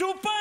to